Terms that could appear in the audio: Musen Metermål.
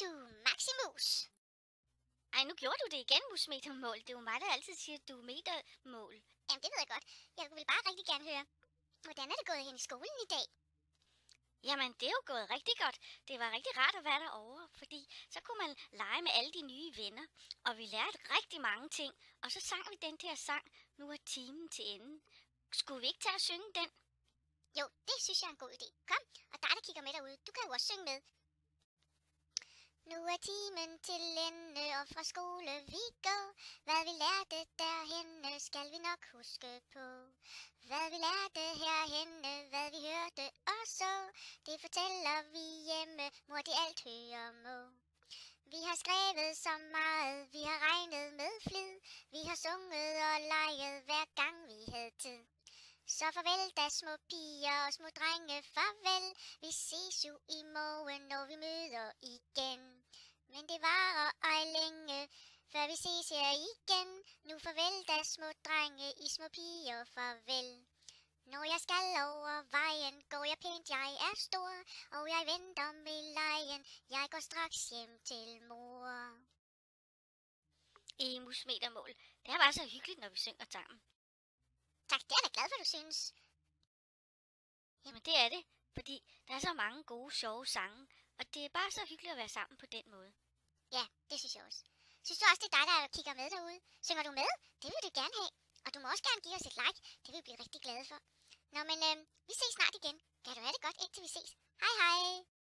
du Maximus. Ej, nu gjorde du det igen, Musen Metermål. Det er jo mig, der altid siger, du Metermål. Jamen, det ved jeg godt. Jeg vil bare rigtig gerne høre, hvordan er det gået hen i skolen i dag? Jamen, det er jo gået rigtig godt. Det var rigtig rart at være derovre, fordi så kunne man lege med alle de nye venner. Og vi lærte rigtig mange ting. Og så sang vi den der sang, nu er timen til enden. Skulle vi ikke tage og synge den? Jo, det synes jeg er en god idé. Kom, og dig der kigger med derude, du kan jo også synge med. Nu er timen til ende, og fra skole vi går. Hvad vi lærte derhenne, skal vi nok huske på. Hvad vi lærte herhenne, hvad vi hørte og så, det fortæller vi hjemme, mor de alt hører må. Vi har skrevet så meget, vi har regnet med flid. Vi har sunget og leget, hver gang vi havde tid. Så farvel da små piger og små drenge, farvel. Vi ses jo i morgen, når vi møder igen. Men det varer ej længe, før vi ses her igen. Nu farvel da små drenge, I små piger, farvel. Når jeg skal over vejen, går jeg pænt, jeg er stor. Og jeg venter med lejen, jeg går straks hjem til mor. I Musen Metermål, det er bare så hyggeligt, når vi synger sammen. Tak, det er da glad for, du synes. Jamen det er det, fordi der er så mange gode, sjove sange, og det er bare så hyggeligt at være sammen på den måde. Ja, det synes jeg også. Synes du også, det er dig, der kigger med derude? Synger du med? Det vil du gerne have. Og du må også gerne give os et like, det vil vi blive rigtig glade for. Nå, men vi ses snart igen. Kan du have det godt, indtil vi ses. Hej hej!